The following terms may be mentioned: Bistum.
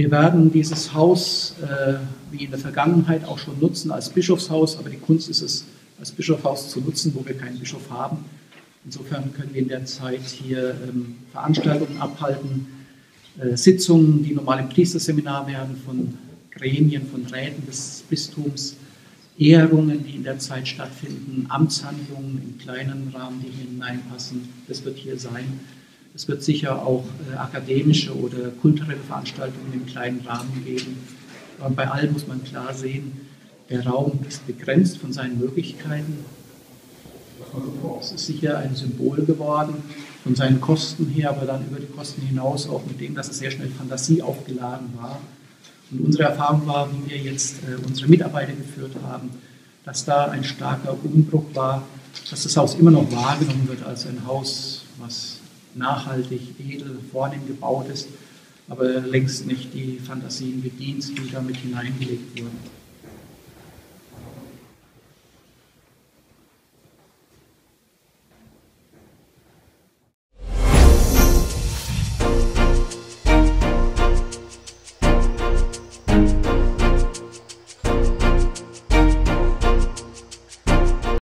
Wir werden dieses Haus wie in der Vergangenheit auch schon nutzen als Bischofshaus, aber die Kunst ist es, als Bischofshaus zu nutzen, wo wir keinen Bischof haben. Insofern können wir in der Zeit hier Veranstaltungen abhalten, Sitzungen, die normal im Priesterseminar werden, von Gremien, von Räten des Bistums, Ehrungen, die in der Zeit stattfinden, Amtshandlungen im kleinen Rahmen, die hier hineinpassen, das wird hier sein. Es wird sicher auch akademische oder kulturelle Veranstaltungen im kleinen Rahmen geben. Aber bei allem muss man klar sehen, der Raum ist begrenzt von seinen Möglichkeiten. Es ist sicher ein Symbol geworden, von seinen Kosten her, aber dann über die Kosten hinaus auch mit dem, dass es sehr schnell Fantasie aufgeladen war. Und unsere Erfahrung war, wie wir jetzt unsere Mitarbeiter geführt haben, dass da ein starker Umbruch war, dass das Haus immer noch wahrgenommen wird als ein Haus, was nachhaltig, edel, vornehm gebaut ist, aber längst nicht die Fantasien bedient, die damit hineingelegt wurden.